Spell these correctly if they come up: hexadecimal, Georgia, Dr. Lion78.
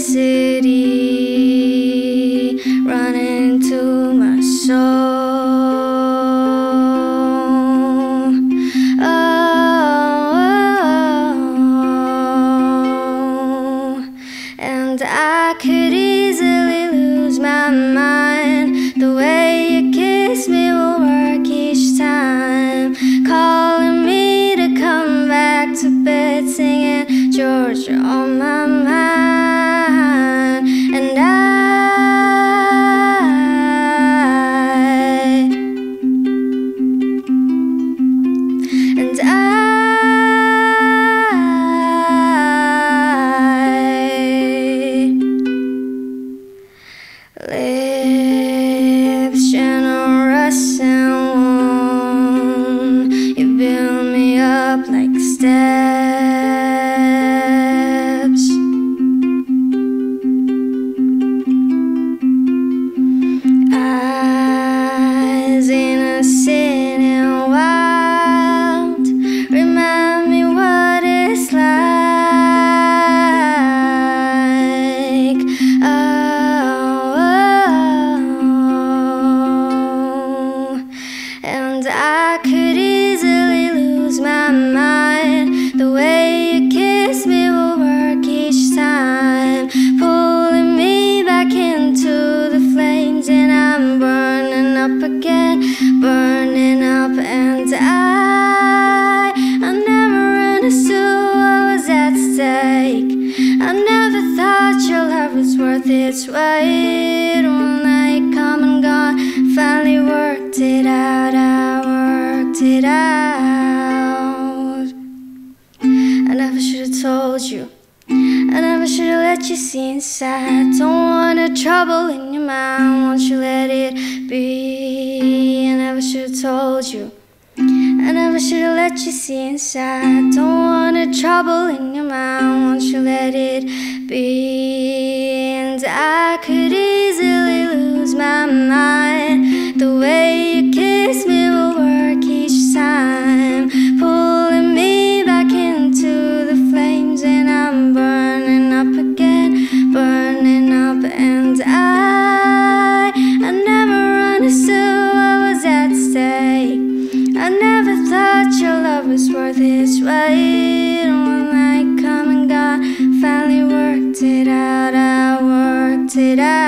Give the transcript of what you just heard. city, running to my soul. Oh, oh, oh. And I could easily lose my mind. The way you kiss me will work each time, calling me to come back to bed, singing Georgia on my mind. Lips generous and warm, you build me up like steps. Eyes innocent and wild, remind me what it's like. I could easily lose my mind. The way you kiss me will work each time, pulling me back into the flames, and I'm burning up again, burning up. And I never understood what was at stake. I never thought your love was worth its weight. One night come and gone, finally worked it out. It out. I never should have told you. I never should have let you see inside. Don't want the trouble in your mind, won't you let it be? I never should have told you. I never should have let you see inside. Don't want the trouble in your mind, won't you let it be? And I could easily lose my mind. The way you kiss me will work each time, pulling me back into the flames, and I'm burning up again, burning up. And I never understood what was at stake. I never thought your love was worth its weight. One night come and gone, finally worked it out. I worked it out.